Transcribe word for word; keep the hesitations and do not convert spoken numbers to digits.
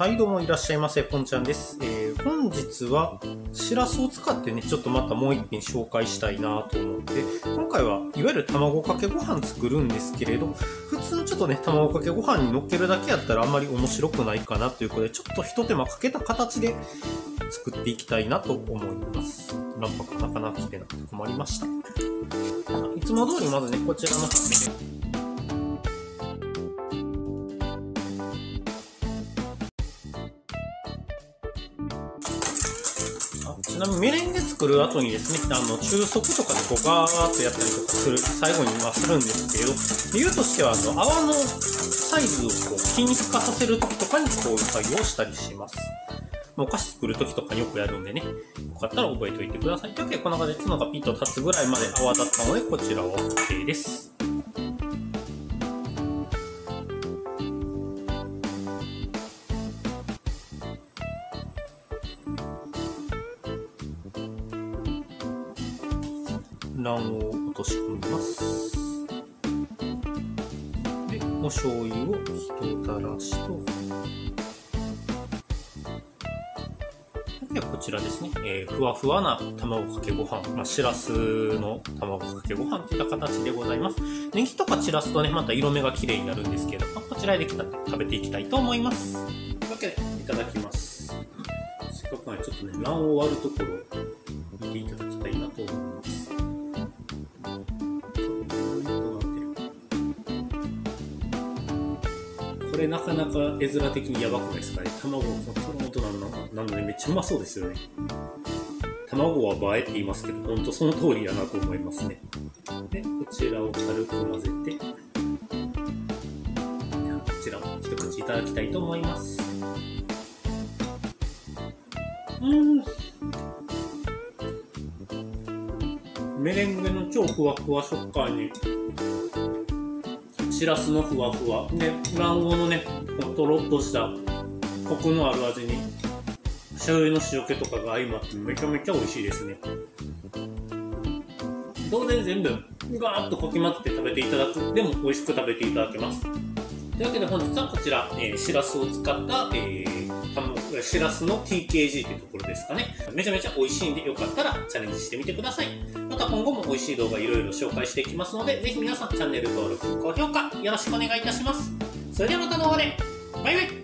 はいどうもいらっしゃいませ、ぽんちゃんです。えー、本日はしらすを使ってね、ちょっとまたもう一品紹介したいなと思って、今回はいわゆる卵かけご飯作るんですけれど、普通のちょっとね卵かけご飯に乗っけるだけやったらあんまり面白くないかなということで、ちょっとひと手間かけた形で作っていきたいなと思います。卵白がなかなかきれいなくて困りました。いつも通りまずねこちらの方でね、ちなみにメレンゲ作る後にですね、あの中速とかでこうガーッとやったりとかする、最後にはするんですけれど、理由としてはあの泡のサイズをこう均一化させるときとかにこういう作業をしたりします。お菓子作るときとかによくやるんでね、よかったら覚えておいてください。というわけで、こんな感じで角がピッと立つぐらいまで泡立ったので、こちらは OK です。卵黄を落とし込みます。で、お醤油を一たらしと、でこちらですね、えー、ふわふわな卵かけご飯、まあ、しらすの卵かけご飯といった形でございます。ネギとか散らすとね、また色目が綺麗になるんですけど、まあ、こちらできたら食べていきたいと思います。というわけで、いただきます。せっかくなのでちょっとね、卵黄を割るところを見ていただきたいなと思います。これなかなか絵面的にやばくないですかね。卵のトロントなのでめっちゃうまそうですよね。卵は映えって言いますけど、ほんとその通りだなと思いますね。で、こちらを軽く混ぜて、こちらを一口いただきたいと思います。うん。メレンゲの超ふわふわ食感に、しらすのふわふわで卵黄のねとろっとしたコクのある味に醤油の塩気とかが相まってめちゃめちゃ美味しいですね。当然全部ガーッとかき混ぜて食べていただくでも美味しく食べていただけます。というわけで本日はこちら、えー、しらすを使った、えー、卵しらすの ティーケージー というところですかね。めちゃめちゃ美味しいんでよかったらチャレンジしてみてください。また今後も美味しい動画いろいろ紹介していきますので、ぜひ皆さんチャンネル登録、高評価よろしくお願いいたします。それではまたの動画で、バイバイ。